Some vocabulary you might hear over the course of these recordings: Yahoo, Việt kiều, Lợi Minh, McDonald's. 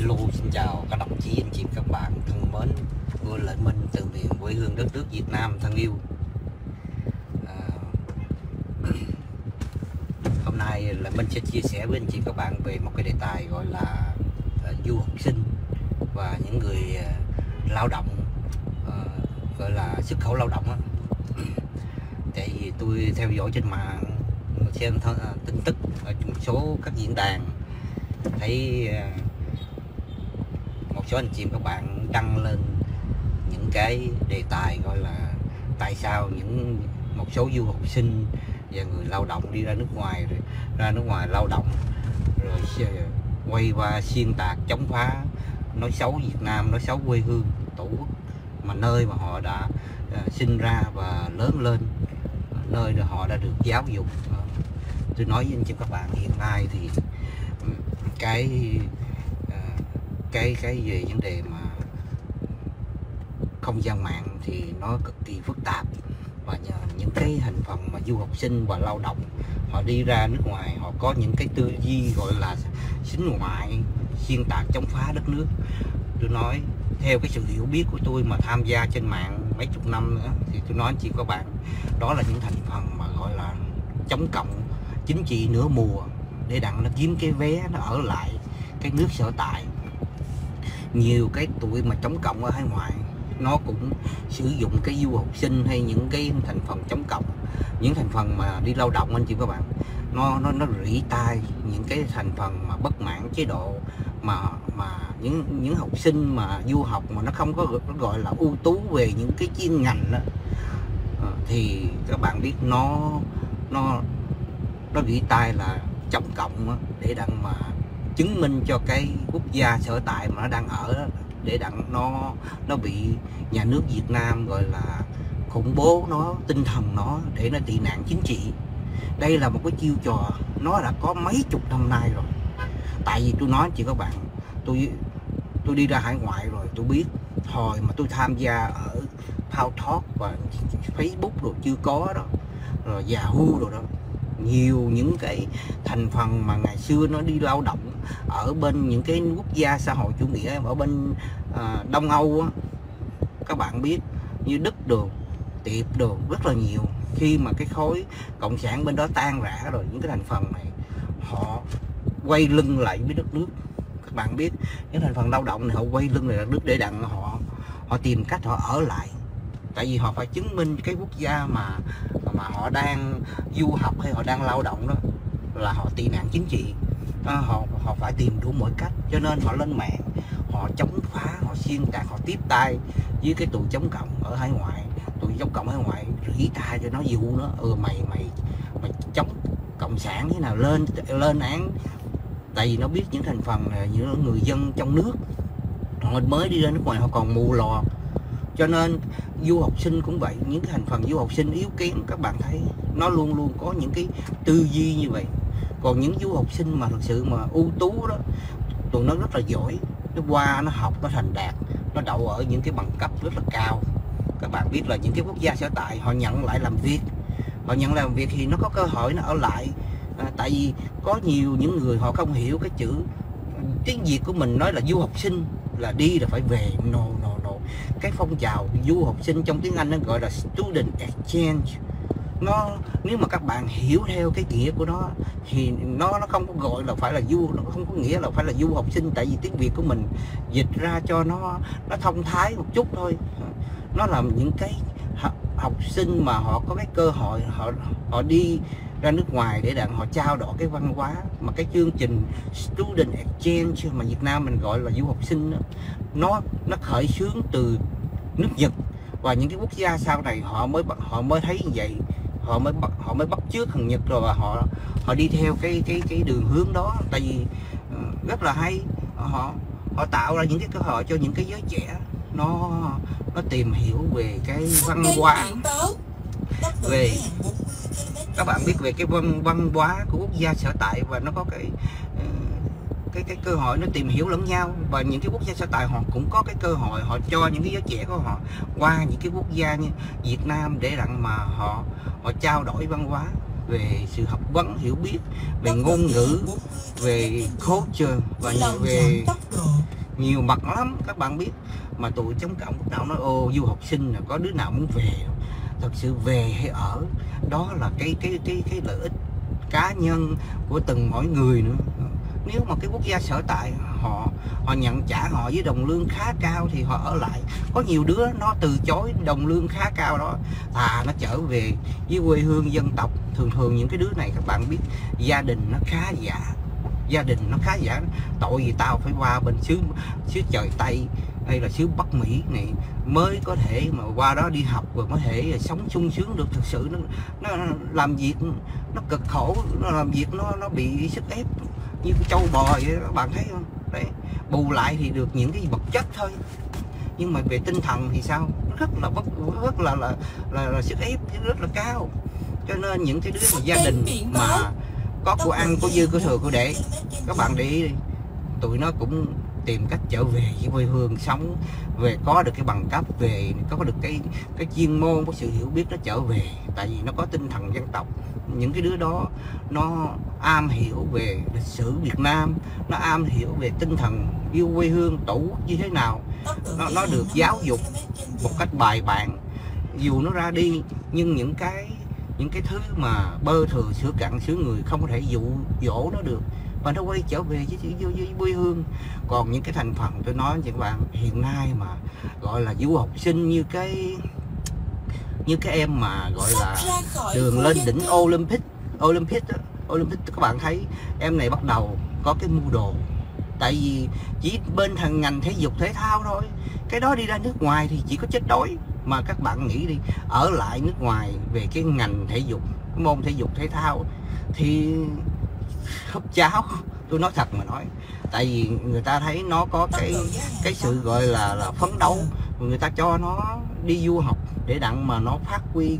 Hello, xin chào các đồng chí, anh chị, các bạn thân mến. Tôi Lợi Minh từ miền quê hương đất nước Việt Nam thân yêu. Hôm nay Lợi Minh sẽ chia sẻ với anh chị các bạn về một cái đề tài gọi là du học sinh và những người lao động, gọi là xuất khẩu lao động đó. Tại vì tôi theo dõi trên mạng, xem tin tức ở một số các diễn đàn, thấy một số anh chị các bạn đăng lên những cái đề tài gọi là tại sao một số du học sinh và người lao động đi ra nước ngoài lao động rồi quay qua xuyên tạc, chống phá, nói xấu Việt Nam, nói xấu quê hương tổ quốc mà nơi mà họ đã sinh ra và lớn lên, nơi mà họ đã được giáo dục. Tôi nói với anh chị các bạn, hiện nay thì cái về vấn đề mà không gian mạng thì nó cực kỳ phức tạp, và những cái thành phần mà du học sinh và lao động họ đi ra nước ngoài, họ có những cái tư duy gọi là xính ngoại, xuyên tạc, chống phá đất nước. Tôi nói theo cái sự hiểu biết của tôi mà tham gia trên mạng mấy chục năm nữa, thì tôi nói anh chị các bạn, đó là những thành phần mà gọi là chống cộng, chính trị nửa mùa, để đặng nó kiếm cái vé nó ở lại cái nước sở tại. Nhiều cái tụi mà chống cộng ở hải ngoại nó cũng sử dụng cái du học sinh hay những cái thành phần chống cộng, những thành phần mà đi lao động anh chị các bạn, nó rỉ tai những cái thành phần mà bất mãn chế độ, mà những học sinh mà du học mà nó không có gọi là ưu tú về những cái chuyên ngành đó, thì các bạn biết nó rỉ tai là chống cộng, để đặng mà chứng minh cho cái quốc gia sở tại mà nó đang ở, để đặng nó bị nhà nước Việt Nam gọi là khủng bố nó, tinh thần nó, để nó tị nạn chính trị. Đây là một cái chiêu trò nó đã có mấy chục năm nay rồi. Tại vì tôi nói chị các bạn, tôi đi ra hải ngoại rồi tôi biết, hồi mà tôi tham gia ở Talk và Facebook rồi chưa có đó, rồi Yahoo rồi đó, nhiều những cái thành phần mà ngày xưa nó đi lao động ở bên những cái quốc gia xã hội chủ nghĩa ở bên Đông Âu á, các bạn biết như Đức được, Tiệp được, rất là nhiều. Khi mà cái khối cộng sản bên đó tan rã rồi, những cái thành phần này họ quay lưng lại với đất nước. Các bạn biết những thành phần lao động này họ quay lưng lại đất nước, để đặng họ tìm cách họ ở lại. Tại vì họ phải chứng minh cái quốc gia mà họ đang du học hay họ đang lao động đó là họ tị nạn chính trị, họ phải tìm đủ mọi cách, cho nên họ lên mạng, họ chống phá, họ xuyên tạc, họ tiếp tay với cái tụi chống cộng ở hải ngoại. Tụi chống cộng ở hải ngoại rỉ tai cho nó dụ nó, mày chống cộng sản thế nào lên án. Tại vì nó biết những thành phần này, những người dân trong nước họ mới đi ra nước ngoài họ còn mù lòa. Cho nên du học sinh cũng vậy, những cái thành phần du học sinh yếu kém, các bạn thấy nó luôn luôn có những cái tư duy như vậy. Còn những du học sinh mà thực sự mà ưu tú đó, tụi nó rất là giỏi, nó qua nó học, nó thành đạt, nó đậu ở những cái bằng cấp rất là cao. Các bạn biết là những cái quốc gia sở tại họ nhận lại làm việc, thì nó có cơ hội nó ở lại. Tại vì có nhiều những người họ không hiểu cái chữ tiếng Việt của mình, nói là du học sinh là đi là phải về, no. Cái phong trào du học sinh trong tiếng Anh nó gọi là student exchange. Nó nếu mà các bạn hiểu theo cái nghĩa của nó thì nó không có gọi là phải là nó không có nghĩa là phải là du học sinh. Tại vì tiếng Việt của mình dịch ra cho nó thông thái một chút thôi, nó là những cái học sinh mà họ có cái cơ hội họ đi ra nước ngoài để đặng họ trao đổi cái văn hóa. Mà cái chương trình student exchange mà Việt Nam mình gọi là du học sinh đó, nó khởi xướng từ nước Nhật, và những cái quốc gia sau này họ mới thấy như vậy, họ mới bắt chước thằng Nhật rồi, và họ đi theo cái đường hướng đó. Tại vì rất là hay, họ tạo ra những cái cơ hội cho những cái giới trẻ nó tìm hiểu về cái văn hóa, về các bạn biết về cái văn hóa của quốc gia sở tại, và nó có cái cơ hội nó tìm hiểu lẫn nhau. Và những cái quốc gia sở tại họ cũng có cái cơ hội họ cho những cái giới trẻ của họ qua những cái quốc gia như Việt Nam để đặng mà họ trao đổi văn hóa. về sự học vấn hiểu biết, về ngôn ngữ, về khố trường và về nhiều mặt lắm các bạn biết. Mà tụi chống cộng lúc nào nói ô du học sinh là có đứa nào muốn về. Thật sự về hay ở đó là cái lợi ích cá nhân của từng mỗi người nữa. Nếu mà cái quốc gia sở tại họ nhận trả họ với đồng lương khá cao thì họ ở lại. Có nhiều đứa nó từ chối đồng lương khá cao đó, nó trở về với quê hương dân tộc. Thường thường những cái đứa này các bạn biết gia đình nó khá giả, tội gì tao phải qua bên xứ trời Tây hay là xứ Bắc Mỹ này mới có thể mà qua đó đi học và có thể sống sung sướng được. Thực sự nó làm việc nó cực khổ, nó làm việc nó bị sức ép như cái trâu bò vậy đó, các bạn thấy không? Đấy, bù lại thì được những cái vật chất thôi, nhưng mà về tinh thần thì sao, rất là sức ép rất là cao. Cho nên những cái đứa mà gia đình mà có của ăn, có dư, có thừa, có để, các bạn để ý đi, tụi nó cũng tìm cách trở về với quê hương sống, về có được cái bằng cấp, về có được cái chuyên môn, có sự hiểu biết, nó trở về. Tại vì nó có tinh thần dân tộc. Những cái đứa đó nó am hiểu về lịch sử Việt Nam, nó am hiểu về tinh thần yêu quê hương tổ quốc như thế nào. Nó được giáo dục một cách bài bản. Dù nó ra đi nhưng những cái thứ mà bơ thừa sữa cạn xứ người không có thể dụ dỗ nó được, và nó quay trở về với quê hương. Còn những cái thành phần tôi nói với các bạn hiện nay mà gọi là du học sinh, như cái em mà gọi là đường lên đỉnh Olympic, các bạn thấy em này bắt đầu có cái mưu đồ. Tại vì chỉ bên thằng ngành thể dục thể thao thôi, cái đó đi ra nước ngoài thì chỉ có chết đói. Mà các bạn nghĩ đi, ở lại nước ngoài về cái ngành thể dục, cái môn thể dục thể thao thì húp cháo, tôi nói thật mà nói. Tại vì người ta thấy nó có cái sự gọi là phấn đấu, người ta cho nó đi du học để đặng mà nó phát huy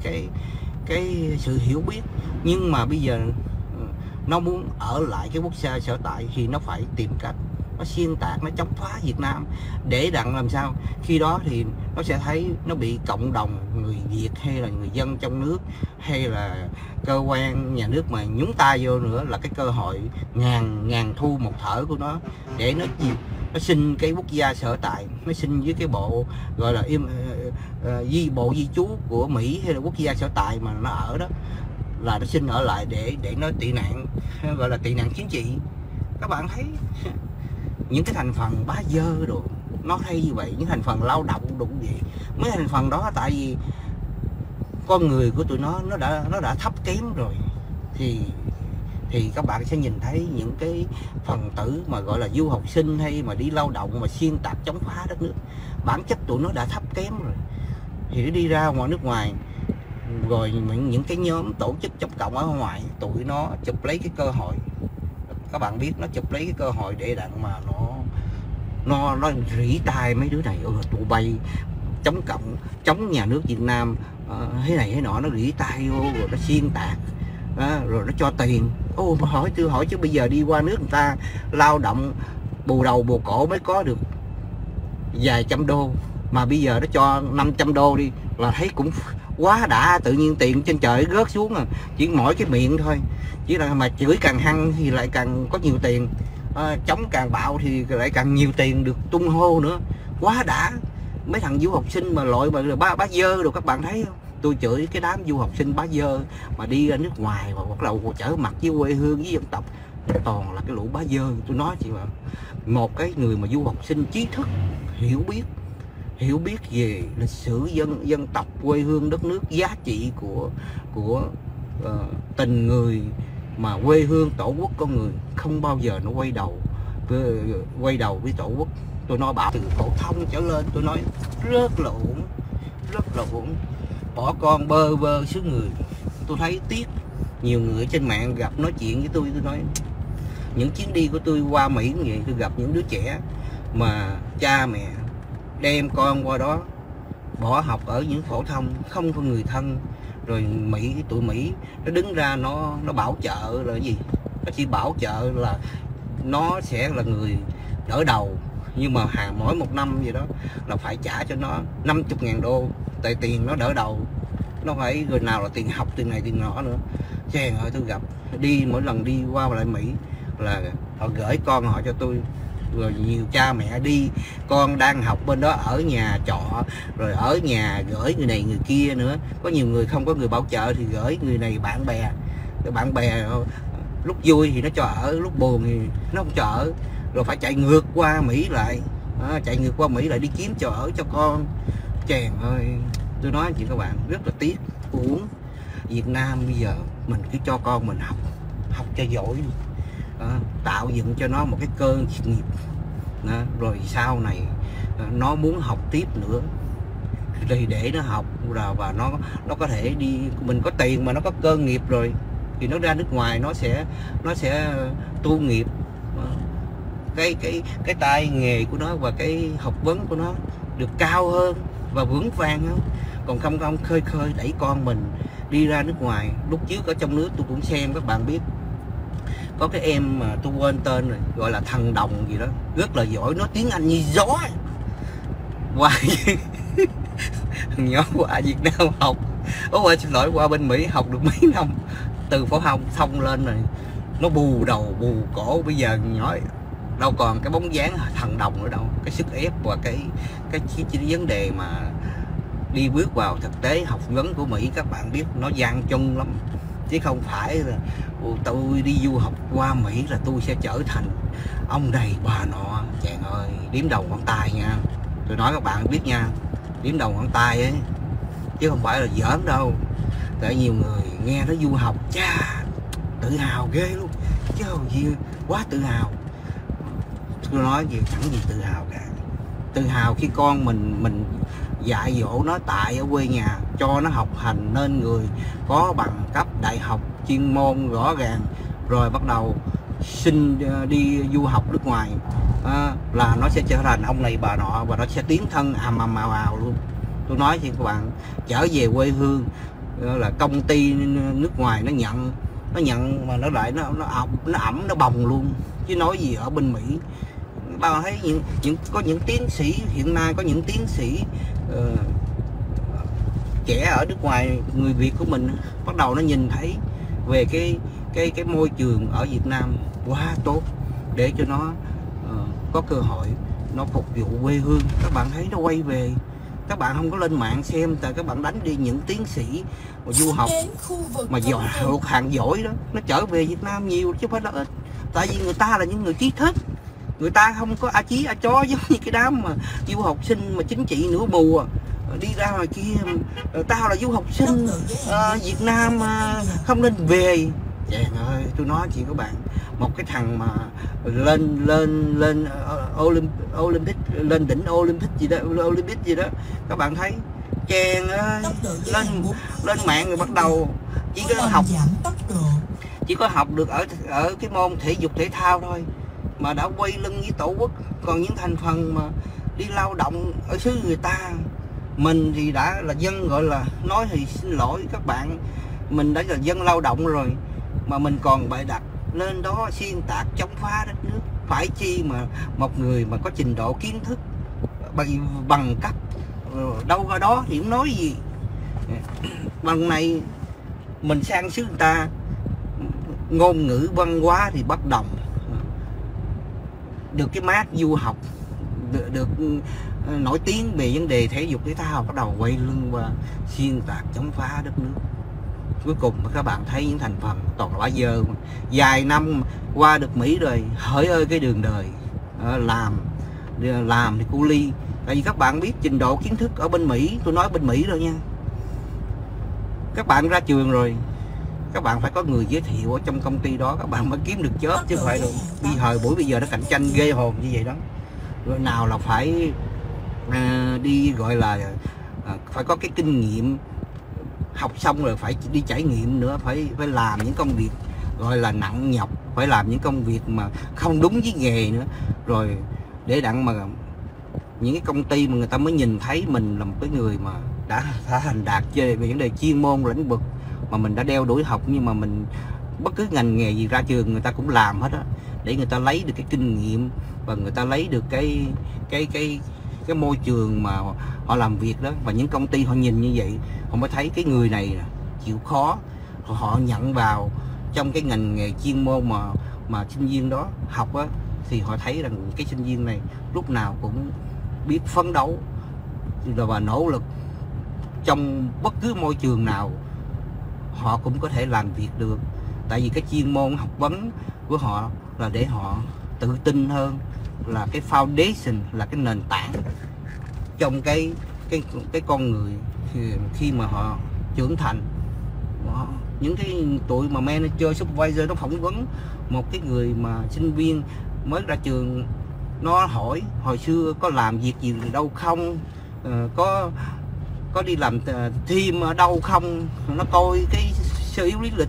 cái sự hiểu biết. Nhưng mà bây giờ nó muốn ở lại cái quốc gia sở tại thì nó phải tìm cách nó xuyên tạc, nó chống phá Việt Nam để đặng làm sao khi đó thì nó sẽ thấy nó bị cộng đồng người Việt hay là người dân trong nước hay là cơ quan nhà nước mà nhúng tay vô nữa là cái cơ hội ngàn thu một thở của nó để nó xin cái quốc gia sở tại, nó xin với cái bộ gọi là bộ di trú của Mỹ hay là quốc gia sở tại mà nó ở đó, là nó xin ở lại để nó tị nạn, gọi là tị nạn chính trị. Các bạn thấy những cái thành phần bá dơ đồ nó hay như vậy, những thành phần lao động đủ vậy. Mấy thành phần đó tại vì con người của tụi nó đã thấp kém rồi thì các bạn sẽ nhìn thấy những cái phần tử mà gọi là du học sinh hay mà đi lao động mà xuyên tạc chống phá đất nước, bản chất tụi nó đã thấp kém rồi thì nó đi ra ngoài nước ngoài. Rồi những cái nhóm tổ chức chống cộng ở ngoài tụi nó chụp lấy cái cơ hội, các bạn biết, nó chụp lấy cái cơ hội để đặng mà nó rỉ tai mấy đứa này. Tụi bay chống cộng, chống nhà nước Việt Nam thế này thế nọ, nó rỉ tai vô rồi nó xuyên tạc, rồi nó cho tiền. Hỏi chứ bây giờ đi qua nước người ta lao động bù đầu bù cổ mới có được vài trăm đô, mà bây giờ nó cho 500 đô đi là thấy cũng quá đã. Tự nhiên tiền trên trời rớt xuống à, chỉ mỗi cái miệng thôi. Chỉ là mà chửi càng hăng thì lại càng có nhiều tiền, chống càng bạo thì lại càng nhiều tiền được tung hô nữa, quá đã. Mấy thằng du học sinh mà loại mà bá dơ rồi, các bạn thấy không? Tôi chửi cái đám du học sinh bá dơ mà đi ra nước ngoài và bắt đầu trở mặt với quê hương với dân tộc, toàn là cái lũ bá dơ. Tôi nói chị mà, một cái người mà du học sinh trí thức, hiểu biết về lịch sử dân tộc, quê hương đất nước, giá trị của tình người mà quê hương tổ quốc, con người không bao giờ nó quay đầu với tổ quốc. Tôi nói bảo từ phổ thông trở lên, tôi nói rất là uổng, bỏ con bơ vơ xứ người. Tôi thấy tiếc, nhiều người trên mạng gặp nói chuyện với tôi nói những chuyến đi của tôi qua Mỹ như vậy, tôi gặp những đứa trẻ mà cha mẹ đem con qua đó bỏ học ở những phổ thông, không có người thân. Rồi tụi Mỹ nó đứng ra nó bảo trợ là gì, nó chỉ bảo trợ là nó sẽ là người đỡ đầu, nhưng mà mỗi một năm gì đó là phải trả cho nó 50.000 đô tại tiền nó đỡ đầu, nó phải rồi nào là tiền học, tiền này tiền nọ nữa. chàng hỏi tôi gặp, đi mỗi lần đi qua lại Mỹ là họ gửi con họ cho tôi. Rồi nhiều cha mẹ đi, con đang học bên đó ở nhà trọ, rồi ở nhà gửi người này người kia nữa. Có nhiều người không có người bảo trợ thì gửi người này bạn bè. Rồi bạn bè lúc vui thì nó cho ở, lúc buồn thì nó không cho ở. Rồi phải chạy ngược qua Mỹ lại, chạy ngược qua Mỹ lại đi kiếm chỗ ở cho con. Chàng ơi, tôi nói chuyện các bạn, rất là tiếc. Uống Việt Nam bây giờ mình cứ cho con mình học, học cho giỏi, tạo dựng cho nó một cái cơ nghiệp đó. Rồi sau này nó muốn học tiếp nữa thì để nó học, rồi và nó có thể đi, mình có tiền mà nó có cơ nghiệp rồi thì nó ra nước ngoài nó sẽ tu nghiệp cái tay nghề của nó và cái học vấn của nó được cao hơn và vững vàng hơn. Còn không khơi đẩy con mình đi ra nước ngoài. Lúc trước ở trong nước tôi cũng xem, các bạn biết có cái em mà tôi quên tên rồi, gọi là thằng Đồng gì đó, rất là giỏi, nói tiếng Anh như gió hoài. Thằng nhỏ qua Việt Nam học, xin lỗi, qua bên Mỹ học được mấy năm, từ phổ thông xong lên rồi nó bù đầu bù cổ, bây giờ nhỏ đâu còn cái bóng dáng thằng Đồng nữa đâu. Cái sức ép và cái vấn đề mà đi bước vào thực tế học vấn của Mỹ, các bạn biết nó gian chân lắm, chứ không phải là tôi đi du học qua Mỹ là tôi sẽ trở thành ông này bà nọ. Chàng ơi, điểm đầu ngón tay nha, tôi nói các bạn biết nha, điểm đầu ngón tay ấy, chứ không phải là giỡn đâu. Tại nhiều người nghe nó du học, cha tự hào ghê luôn, chứ gì quá tự hào. Tôi nói gì chẳng gì tự hào cả. Tự hào khi con mình dạy dỗ nó tại ở quê nhà, cho nó học hành nên người, có bằng cấp đại học chuyên môn rõ ràng, rồi bắt đầu xin đi du học nước ngoài, là nó sẽ trở thành ông này bà nọ và nó sẽ tiến thân ào luôn. Tôi nói thì các bạn, trở về quê hương là công ty nước ngoài nó nhận mà nó lại nó ẩm nó bồng luôn, chứ nói gì ở bên Mỹ. Bạn thấy có những tiến sĩ hiện nay, có những tiến sĩ trẻ ở nước ngoài, người Việt của mình bắt đầu nó nhìn thấy về cái môi trường ở Việt Nam quá tốt để cho nó có cơ hội nó phục vụ quê hương. Các bạn thấy nó quay về, các bạn không có lên mạng xem, tại các bạn đánh đi những tiến sĩ mà du học mà giỏi, hàng giỏi đó, nó trở về Việt Nam nhiều chứ không phải là ít. Tại vì người ta là những người trí thức, người ta không có a chí a chó giống như cái đám mà du học sinh mà chính trị nửa mùa đi ra ngoài kia, tao là du học sinh Việt Nam không nên về. Chàng ơi, tôi nói chị các bạn, một cái thằng mà lên Olympic, lên đỉnh Olympic gì đó, các bạn thấy chàng ơi, lên mạng rồi bắt đầu chỉ có học được ở cái môn thể dục thể thao thôi mà đã quay lưng với tổ quốc. Còn những thành phần mà đi lao động ở xứ người ta, mình thì đã là dân, gọi là nói thì xin lỗi các bạn, mình đã là dân lao động rồi mà mình còn bày đặt lên đó xuyên tạc chống phá đất nước. Phải chi mà một người mà có trình độ kiến thức bằng cấp đâu ra đó thì không nói gì. Bằng này mình sang xứ người ta, ngôn ngữ văn hóa thì bất đồng, được cái mát du học, được nổi tiếng về vấn đề thể dục thể thao, bắt đầu quay lưng qua xuyên tạc chống phá đất nước. Cuối cùng các bạn thấy những thành phần toàn là bã dơ. Vài năm qua được Mỹ rồi, hỡi ơi cái đường đời, làm thì cu ly. Tại vì các bạn biết trình độ kiến thức ở bên Mỹ, tôi nói bên Mỹ rồi nha, các bạn ra trường rồi, các bạn phải có người giới thiệu ở trong công ty đó các bạn mới kiếm được job, chứ không phải được bây thời buổi bây giờ nó cạnh tranh ghê hồn như vậy đó. Rồi nào là phải đi gọi là phải có cái kinh nghiệm, học xong rồi phải đi trải nghiệm nữa, phải làm những công việc gọi là nặng nhọc, phải làm những công việc mà không đúng với nghề nữa, rồi để đặng mà những cái công ty mà người ta mới nhìn thấy mình là một cái người mà đã thành đạt về vấn đề chuyên môn lĩnh vực mà mình đã đeo đuổi học. Nhưng mà mình bất cứ ngành nghề gì ra trường người ta cũng làm hết á, để người ta lấy được cái kinh nghiệm và người ta lấy được cái môi trường mà họ làm việc đó. Và những công ty họ nhìn như vậy, họ mới thấy cái người này chịu khó, họ nhận vào trong cái ngành nghề chuyên môn mà sinh viên đó học á, thì họ thấy rằng cái sinh viên này lúc nào cũng biết phấn đấu và nỗ lực, trong bất cứ môi trường nào họ cũng có thể làm việc được. Tại vì cái chuyên môn học vấn của họ là để họ tự tin hơn, là cái foundation, là cái nền tảng trong cái con người khi mà họ trưởng thành. Những cái tụi mà manager, supervisor nó phỏng vấn một cái người mà sinh viên mới ra trường, nó hỏi hồi xưa có làm việc gì đâu không, có đi làm thêm ở đâu không, nó coi cái sơ yếu lý lịch.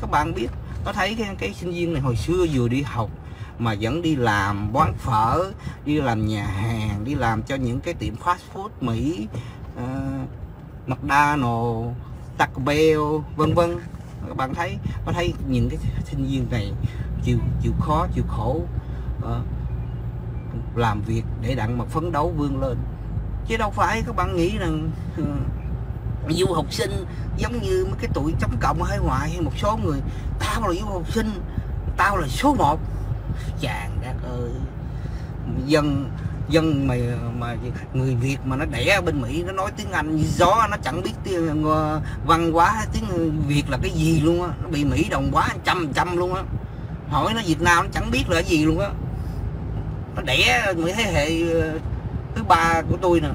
Các bạn biết, nó thấy cái sinh viên này hồi xưa vừa đi học mà vẫn đi làm quán phở, đi làm nhà hàng, đi làm cho những cái tiệm fast food Mỹ, McDonald's, Taco Bell, vân vân. Các bạn thấy, nó thấy những cái sinh viên này chịu khó, chịu khổ, làm việc để đặng mà phấn đấu vươn lên. Chứ đâu phải các bạn nghĩ rằng du học sinh giống như mấy cái tụi chống cộng ở hải ngoại hay một số người, tao là du học sinh, tao là số 1. Chàng đất ơi, dân mà người Việt mà nó đẻ ở bên Mỹ, nó nói tiếng Anh như gió, nó chẳng biết tiếng văn hóa tiếng Việt là cái gì luôn á, nó bị Mỹ đồng hóa 100% luôn á. Hỏi nó Việt Nam nó chẳng biết là cái gì luôn á. Nó đẻ mấy thế hệ thứ ba của tôi nè,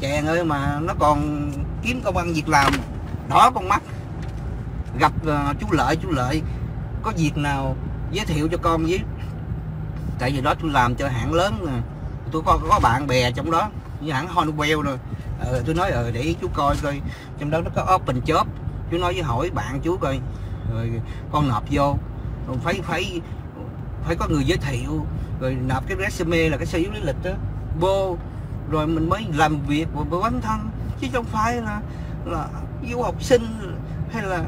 chàng ơi, mà nó còn kiếm công ăn việc làm đỏ con mắt. Gặp chú Lợi có việc nào giới thiệu cho con với, tại vì đó tôi làm cho hãng lớn nè, tôi có bạn bè trong đó như hãng Honeywell rồi. Tôi nói để ý chú coi trong đó nó có open job, chú nói với hỏi bạn chú coi rồi con nộp vô, rồi phải có người giới thiệu, rồi nộp cái resume là cái sơ yếu lý lịch đó vô, rồi mình mới làm việc với bản thân, chứ không phải là du học sinh hay là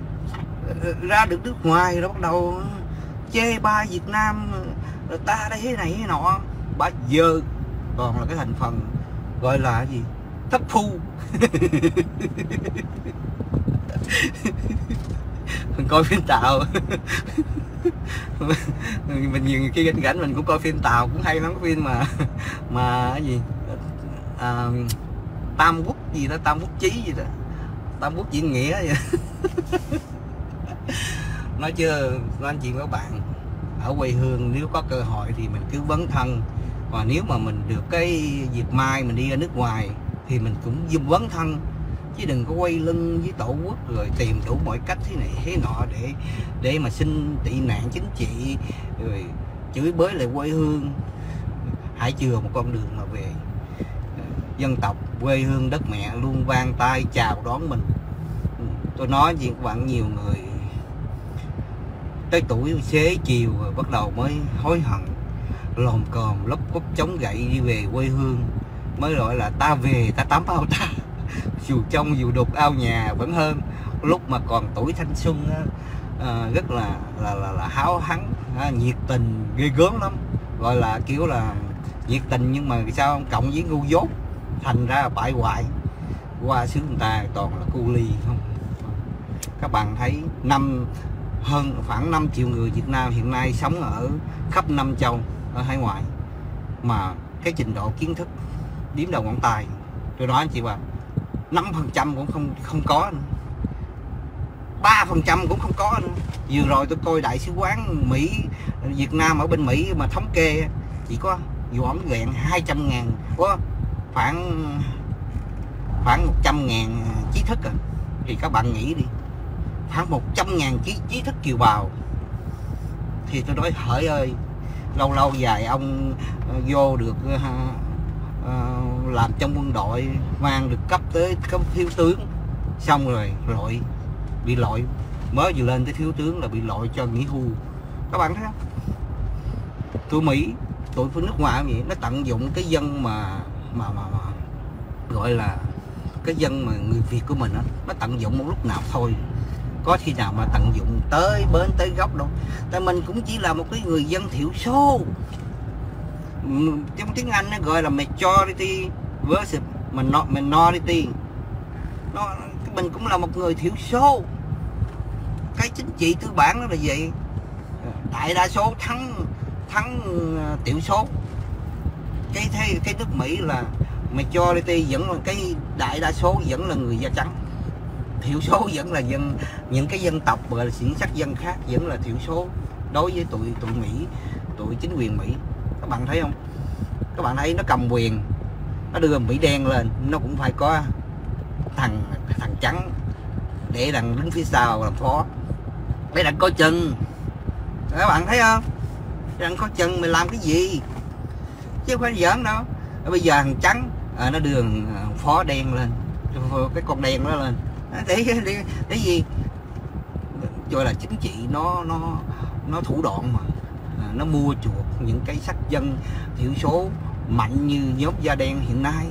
ra được nước ngoài rồi bắt đầu chê ba Việt Nam rồi ta đây thế này thế nọ. Bà giờ còn là cái thành phần gọi là gì, thất phu. Mình coi phim Tàu. Mình nhiều khi rảnh mình cũng coi phim Tàu cũng hay lắm. Phim mà cái gì Tam Quốc gì đó, Tam Quốc Chí gì đó, Tam Quốc Diễn Nghĩa vậy. Nói chưa, nói chuyện với bạn ở quê hương, nếu có cơ hội thì mình cứ vấn thân, và nếu mà mình được cái dịp mai mình đi ra nước ngoài thì mình cũng giúp vấn thân, chứ đừng có quay lưng với tổ quốc rồi tìm đủ mọi cách thế này thế nọ để mà xin tị nạn chính trị, rồi chửi bới lại quê hương. Hãy chừa một con đường mà về dân tộc, quê hương đất mẹ luôn vang tay chào đón mình. Tôi nói chuyện các bạn, nhiều người tới tuổi xế chiều rồi bắt đầu mới hối hận, lồm cồm lóc cốc chống gậy đi về quê hương, mới gọi là ta về ta tắm ao ta, dù trong dù đục ao nhà vẫn hơn. Lúc mà còn tuổi thanh xuân rất là háo hắng, nhiệt tình ghê gớm lắm, gọi là kiểu là nhiệt tình, nhưng mà sao cộng với ngu dốt thành ra bại hoại, qua xứ người ta toàn là cu ly không. Các bạn thấy khoảng 5 triệu người Việt Nam hiện nay sống ở khắp 5 châu ở hải ngoại, mà cái trình độ kiến thức đếm đầu ngón tay. Tôi nói anh chị bà, 5% cũng không có nữa, 3% cũng không có nữa. Vừa rồi tôi coi đại sứ quán Mỹ Việt Nam ở bên Mỹ mà thống kê chỉ có vỏn vẹn 200.000, khoảng 100.000 trí thức rồi. Thì các bạn nghĩ đi, khoảng 100.000 trí thức kiều bào, thì tôi nói hỡi ơi, lâu dài ông vô được làm trong quân đội, mang được cấp tới cấp thiếu tướng, xong rồi bị lội, mới vừa lên tới thiếu tướng là bị lội cho nghỉ hưu. Các bạn thấy không, tụi Mỹ, tụi nước ngoài vậy, nó tận dụng cái dân mà gọi là cái dân mà người Việt của mình đó, nó tận dụng một lúc nào thôi, có khi nào mà tận dụng tới bến tới gốc đâu. Tại mình cũng chỉ là một cái người dân thiểu số, trong tiếng Anh nó gọi là majority versus minority, mình cũng là một người thiểu số. cái chính trị tư bản nó là vậy, đại đa số thắng tiểu số. Cái nước Mỹ là majority vẫn là cái đại đa số vẫn là người da trắng, thiểu số vẫn là dân, những cái dân tộc gọi là chuyển sắc dân khác vẫn là thiểu số đối với tụi Mỹ, tụi chính quyền Mỹ. Các bạn thấy không, các bạn thấy nó cầm quyền, nó đưa Mỹ đen lên, nó cũng phải có thằng trắng để đằng đứng phía sau làm phó, để đằng coi chừng. Các bạn thấy không, đằng coi chừng mày làm cái gì chứ không phải giỡn đâu. Bây giờ thằng trắng nó đưa phó đen lên, cái con đen đó lên để gì, gọi là chính trị nó thủ đoạn mà, nó mua chuộc những cái sắc dân thiểu số mạnh như nhóm da đen hiện nay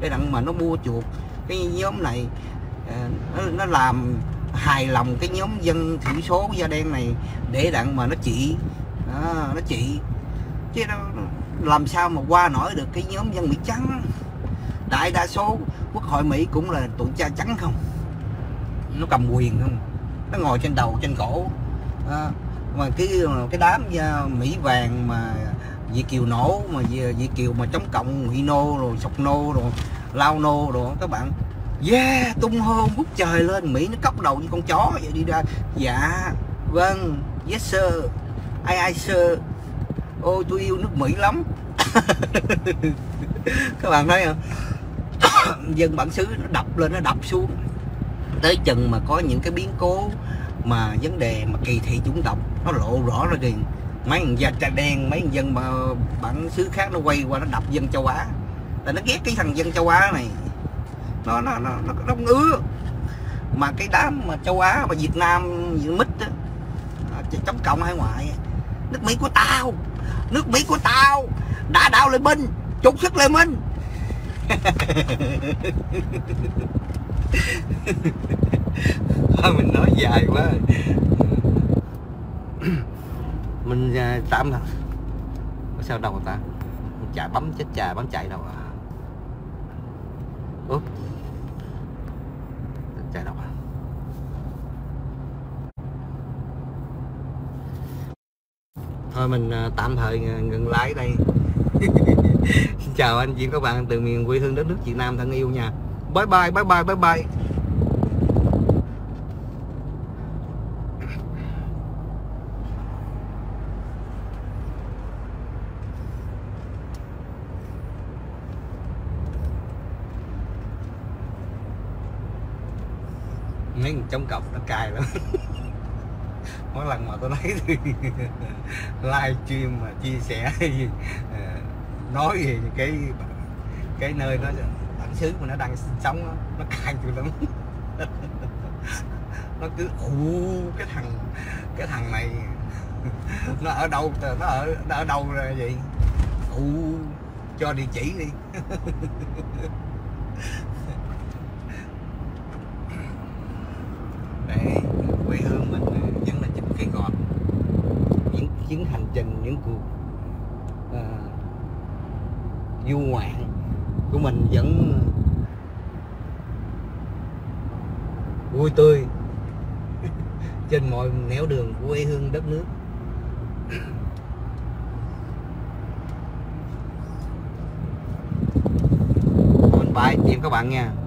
để đặng mà nó mua chuộc cái nhóm này, nó làm hài lòng cái nhóm dân thiểu số da đen này để đặng mà nó trị, nó trị chứ nó làm sao mà qua nổi được cái nhóm dân Mỹ trắng. Đại đa số quốc hội Mỹ cũng là tụi da trắng không, nó cầm quyền không, nó ngồi trên đầu trên cổ. Mà cái đám Mỹ vàng mà Việt kiều nổ, mà Việt kiều mà chống cộng ngụy nô rồi sọc nô rồi lao nô rồi các bạn, yeah, tung hô ngút trời lên. Mỹ nó cốc đầu như con chó vậy đi ra, dạ vâng, yes sir, ai sir, ôi tôi yêu nước Mỹ lắm. Các bạn thấy không, dân bản xứ nó đập lên nó đập xuống, tới chừng mà có những cái biến cố mà vấn đề mà kỳ thị chủng tộc nó lộ rõ ra liền, mấy thằng da đen, mấy thằng dân mà bản xứ khác nó quay qua nó đập dân châu Á, là nó ghét cái thằng dân châu Á này, nó ngứa. Mà cái đám mà châu Á mà Việt Nam mít á, chống cộng hải ngoại, nước Mỹ của tao, nước Mỹ của tao, đã đạo Lợi Minh, trục xuất Lợi Minh. Mình nói dài quá. Mình tạm thôi. Sao đâu ta? Chà, bấm chết chà, bấm chạy đâu à? Ủa? Chạy đâu à? Thôi mình tạm thời ngừng lái đây. Xin chào anh chị các bạn từ miền quê hương đất nước Việt Nam thân yêu nha. Bye bye, bye bye, bye bye. Mấy con chống cộng nó cay lắm. Mỗi lần mà tôi lấy thì live stream mà chia sẻ nói về cái nơi đó, bản xứ mà nó đang sống, nó cay tôi lắm. Nó cứ cái thằng này nó ở đâu ra vậy, cho địa chỉ đi. Quê hương mình vẫn là những cái gọt, những chuyến hành trình, những cuộc du ngoạn của mình vẫn vui tươi trên mọi nẻo đường của quê hương đất nước. Bye, chào các bạn nha.